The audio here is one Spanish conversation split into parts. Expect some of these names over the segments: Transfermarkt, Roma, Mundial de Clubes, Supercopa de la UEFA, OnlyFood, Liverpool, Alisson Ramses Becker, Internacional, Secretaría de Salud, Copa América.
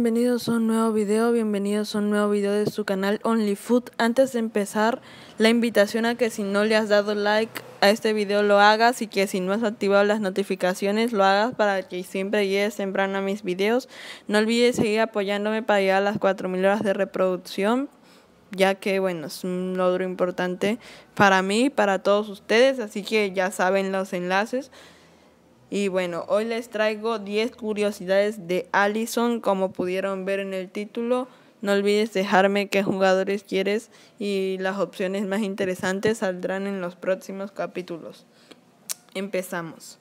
Bienvenidos a un nuevo video, de su canal OnlyFood. Antes de empezar, la invitación a que si no le has dado like a este video lo hagas, y que si no has activado las notificaciones lo hagas para que siempre llegues temprano a mis videos. No olvides seguir apoyándome para llegar a las 4000 horas de reproducción, ya que bueno, es un logro importante para mí y para todos ustedes, así que ya saben los enlaces. Y bueno, hoy les traigo 10 curiosidades de Alisson, como pudieron ver en el título. No olvides dejarme qué jugadores quieres y las opciones más interesantes saldrán en los próximos capítulos. Empezamos.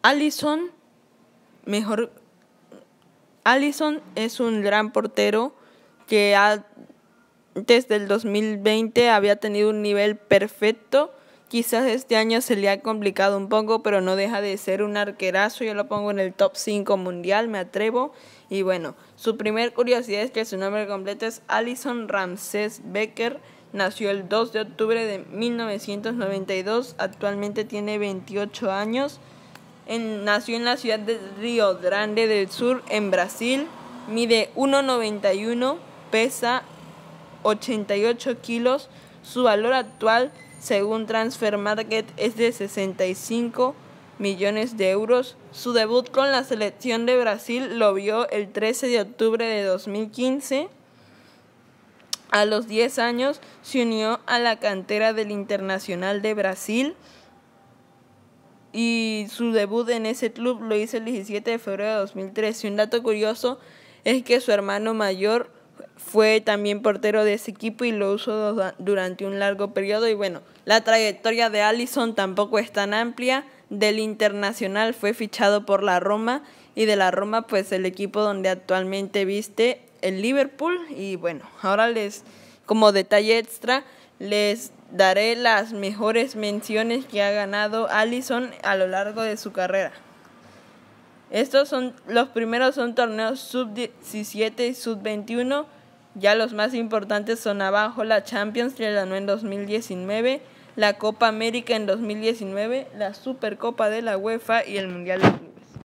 Alisson es un gran portero que antes del 2020 había tenido un nivel perfecto. Quizás este año se le ha complicado un poco, pero no deja de ser un arquerazo. Yo lo pongo en el top 5 mundial, me atrevo. Y bueno, su primer curiosidad es que su nombre completo es Alisson Ramses Becker. Nació el 2 de octubre de 1992, actualmente tiene 28 años. Nació en la ciudad de Río Grande del Sur, en Brasil. Mide 1,91, pesa 88 kilos. Su valor actual, según Transfermarkt, es de 65 millones de euros. Su debut con la selección de Brasil lo vio el 13 de octubre de 2015. A los 10 años se unió a la cantera del Internacional de Brasil. Y su debut en ese club lo hizo el 17 de febrero de 2013. Un dato curioso es que su hermano mayor fue también portero de ese equipo y lo usó durante un largo periodo. Y bueno, la trayectoria de Alisson tampoco es tan amplia. Del Internacional fue fichado por la Roma, y de la Roma pues el equipo donde actualmente viste, el Liverpool. Y bueno, ahora como detalle extra, les daré las mejores menciones que ha ganado Alisson a lo largo de su carrera. Los primeros son torneos sub-17 y sub-21. Ya los más importantes son abajo: la Champions que ganó en 2019, la Copa América en 2019, la Supercopa de la UEFA y el Mundial de Clubes.